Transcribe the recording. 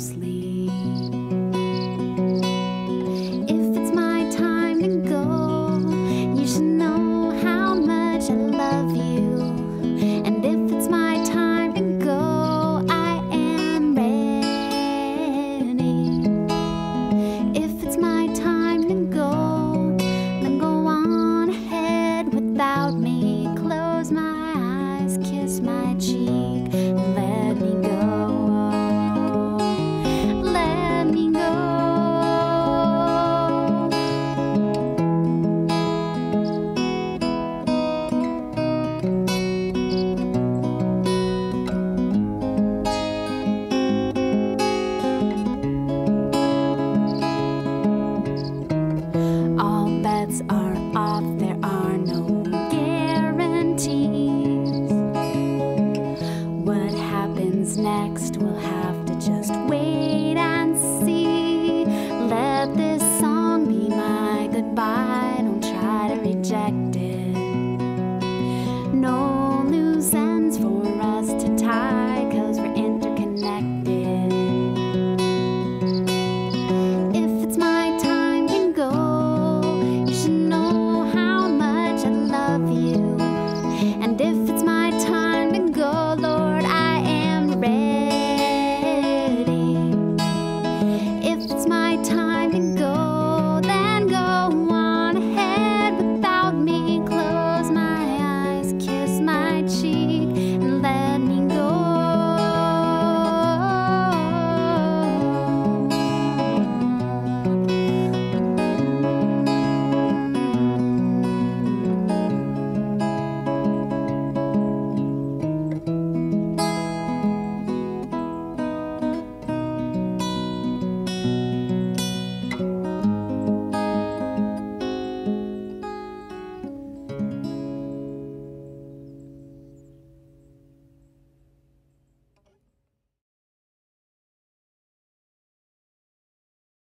sleep.